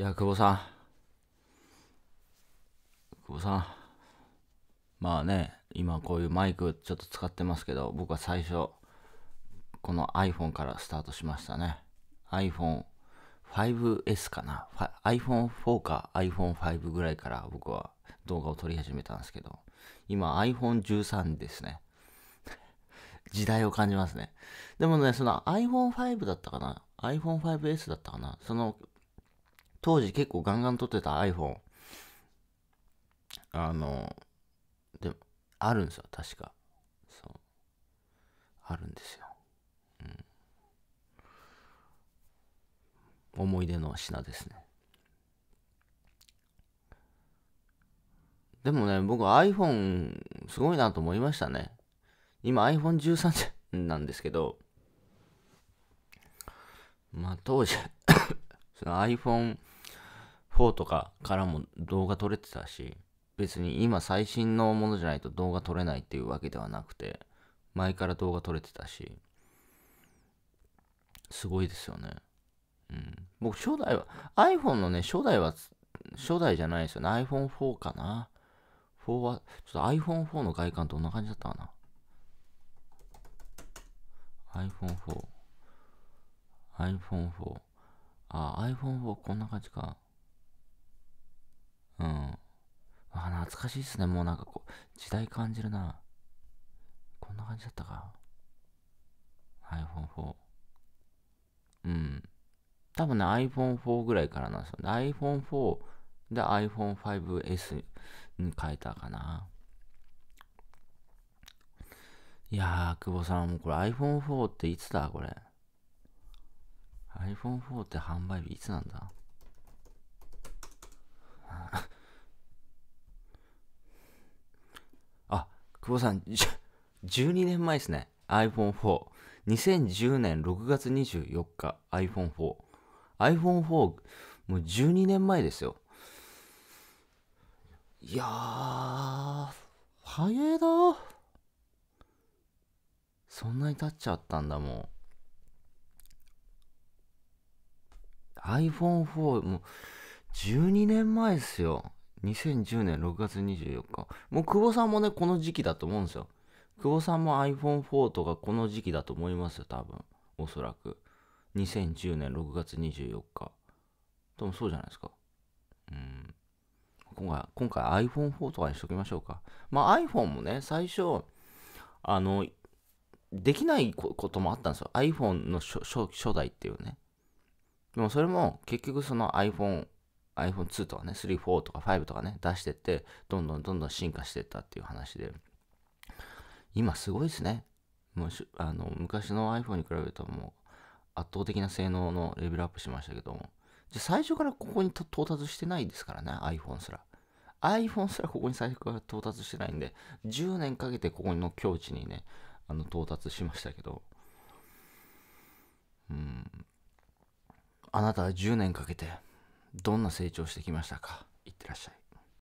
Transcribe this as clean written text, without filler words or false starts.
いや、久保さん、まあね、今こういうマイクちょっと使ってますけど、僕は最初この iPhone からスタートしましたね。iPhone 5S かな、iPhone 4か iPhone 5ぐらいから僕は動画を撮り始めたんですけど、今 iPhone 13ですね。時代を感じますね。でもね、その iPhone 5だったかな、iPhone 5S だったかな、その当時結構ガンガン撮ってた iPhone であるんですよ、確か。そうあるんですよ、うん、思い出の品ですね。でもね、僕 iPhone すごいなと思いましたね。今 iPhone13 なんですけど、まあ当時その iPhone 4とかからも動画撮れてたし、別に今最新のものじゃないと動画撮れないっていうわけではなくて、前から動画撮れてたし、すごいですよね。うん。僕初代は iPhone のね、初代じゃないですよね。iPhone4 かな。4はちょっと iPhone4 の外観どんな感じだったかな。iPhone4。iPhone4。あ、iPhone4 こんな感じか。うん。あ、懐かしいですね。もうなんかこう、時代感じるな。こんな感じだったか。iPhone4。うん。多分ね、iPhone4 ぐらいからなんですよね。iPhone4 で iPhone5S に変えたかな。いやー、久保さん、もうこれ iPhone4 っていつだこれ。iPhone4 って販売日いつなんだあ、久保さん、12年前ですね。iPhone4。2010年6月24日、iPhone4。iPhone4、もう12年前ですよ。いやー、早いな。そんなに経っちゃったんだもん。iPhone4、もう12年前ですよ。2010年6月24日。もう久保さんもね、この時期だと思うんですよ。久保さんも iPhone4 とかこの時期だと思いますよ、多分。おそらく。2010年6月24日。でもそうじゃないですか。うん。今回 iPhone4 とかにしときましょうか。まあ iPhone もね、最初、できないこともあったんですよ。iPhone の 初代っていうね。でもそれも結局その iPhone2 とかね、3、4とか5とかね、出してって、どんどん進化してったっていう話で。今すごいですね。もう昔の iPhone に比べるともう圧倒的な性能のレベルアップしましたけども。じゃ最初からここに到達してないですからね、iPhone すら。iPhone すらここに最初から到達してないんで、10年かけてここの境地にね、到達しましたけど、うん、あなたは10年かけてどんな成長してきましたか。いってらっしゃい。